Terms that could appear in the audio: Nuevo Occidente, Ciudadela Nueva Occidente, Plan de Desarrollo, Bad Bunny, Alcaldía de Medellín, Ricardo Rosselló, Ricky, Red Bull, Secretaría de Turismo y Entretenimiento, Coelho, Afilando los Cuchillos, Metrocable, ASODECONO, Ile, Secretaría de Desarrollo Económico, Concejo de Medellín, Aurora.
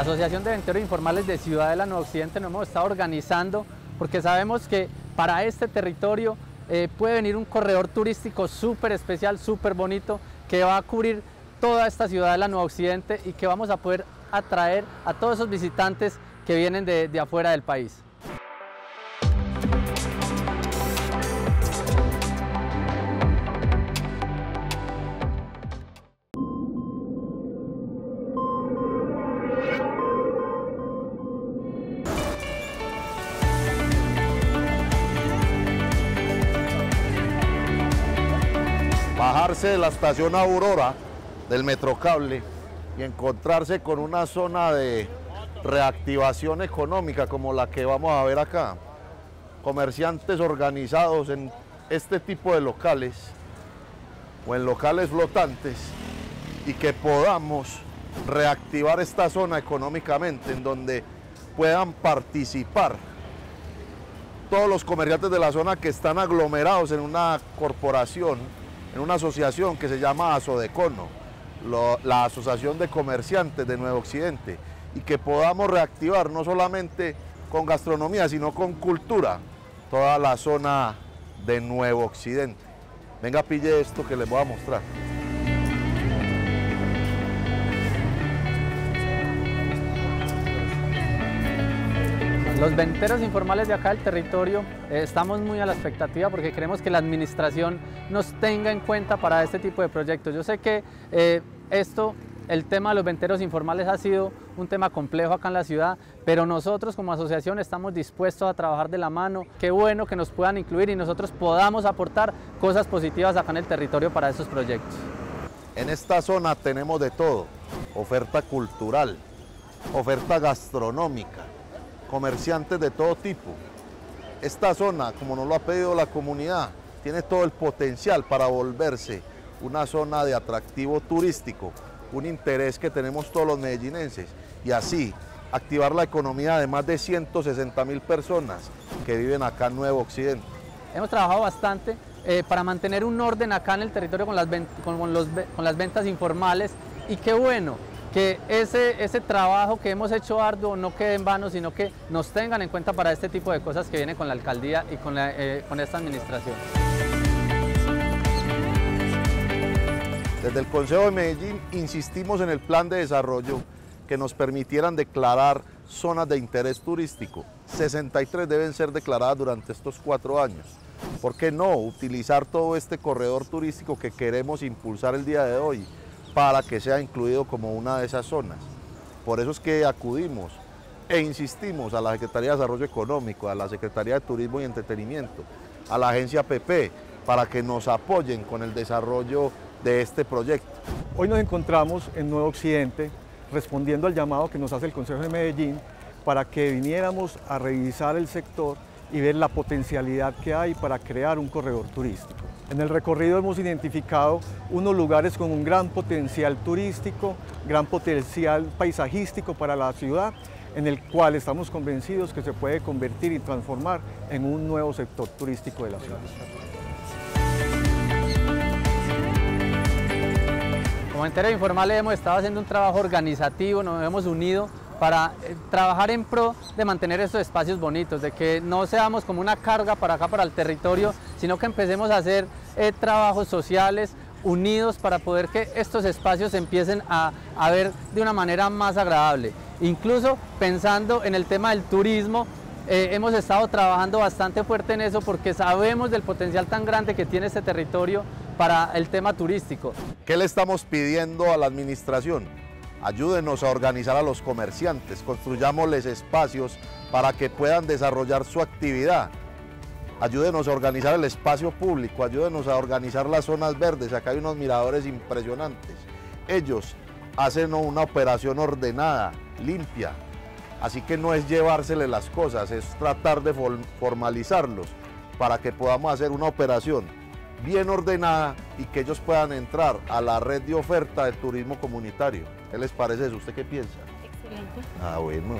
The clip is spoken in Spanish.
La Asociación de Venteros Informales de Ciudadela Nueva Occidente nos hemos estado organizando porque sabemos que para este territorio puede venir un corredor turístico súper especial, súper bonito, que va a cubrir toda esta Ciudadela Nueva Occidente y que vamos a poder atraer a todos esos visitantes que vienen de afuera del país. Bajarse de la estación Aurora del Metrocable y encontrarse con una zona de reactivación económica como la que vamos a ver acá. Comerciantes organizados en este tipo de locales o en locales flotantes y que podamos reactivar esta zona económicamente en donde puedan participar todos los comerciantes de la zona que están aglomerados en una corporación, en una asociación que se llama ASODECONO, la Asociación de Comerciantes de Nuevo Occidente, y que podamos reactivar no solamente con gastronomía, sino con cultura, toda la zona de Nuevo Occidente. Venga, pille esto que les voy a mostrar. Los venteros informales de acá del territorio estamos muy a la expectativa porque queremos que la administración nos tenga en cuenta para este tipo de proyectos. Yo sé que el tema de los venteros informales ha sido un tema complejo acá en la ciudad, pero nosotros como asociación estamos dispuestos a trabajar de la mano. Qué bueno que nos puedan incluir y nosotros podamos aportar cosas positivas acá en el territorio para estos proyectos. En esta zona tenemos de todo, oferta cultural, oferta gastronómica, comerciantes de todo tipo. Esta zona, como nos lo ha pedido la comunidad, tiene todo el potencial para volverse una zona de atractivo turístico, un interés que tenemos todos los medellinenses, y así activar la economía de más de 160.000 personas que viven acá en Nuevo Occidente. Hemos trabajado bastante para mantener un orden acá en el territorio con las ventas informales, y qué bueno que ese trabajo que hemos hecho arduo no quede en vano, sino que nos tengan en cuenta para este tipo de cosas que vienen con la alcaldía y con esta administración. Desde el Concejo de Medellín insistimos en el plan de desarrollo que nos permitieran declarar zonas de interés turístico. 63 deben ser declaradas durante estos 4 años. ¿Por qué no utilizar todo este corredor turístico que queremos impulsar el día de hoy para que sea incluido como una de esas zonas? Por eso es que acudimos e insistimos a la Secretaría de Desarrollo Económico, a la Secretaría de Turismo y Entretenimiento, a la agencia PP, para que nos apoyen con el desarrollo de este proyecto. Hoy nos encontramos en Nuevo Occidente respondiendo al llamado que nos hace el Concejo de Medellín para que viniéramos a revisar el sector y ver la potencialidad que hay para crear un corredor turístico. En el recorrido hemos identificado unos lugares con un gran potencial turístico, gran potencial paisajístico para la ciudad, en el cual estamos convencidos que se puede convertir y transformar en un nuevo sector turístico de la ciudad. Como venteros informales hemos estado haciendo un trabajo organizativo, nos hemos unido para trabajar en pro de mantener estos espacios bonitos, de que no seamos como una carga para acá, para el territorio, sino que empecemos a hacer trabajos sociales unidos para poder que estos espacios se empiecen a ver de una manera más agradable. Incluso pensando en el tema del turismo, hemos estado trabajando bastante fuerte en eso porque sabemos del potencial tan grande que tiene este territorio para el tema turístico. ¿Qué le estamos pidiendo a la administración? Ayúdenos a organizar a los comerciantes, construyámosles espacios para que puedan desarrollar su actividad. Ayúdenos a organizar el espacio público, ayúdenos a organizar las zonas verdes, acá hay unos miradores impresionantes. Ellos hacen una operación ordenada, limpia, así que no es llevársele las cosas, es tratar de formalizarlos para que podamos hacer una operación bien ordenada y que ellos puedan entrar a la red de oferta de turismo comunitario. ¿Qué les parece eso? ¿Usted qué piensa? Excelente. Ah, bueno.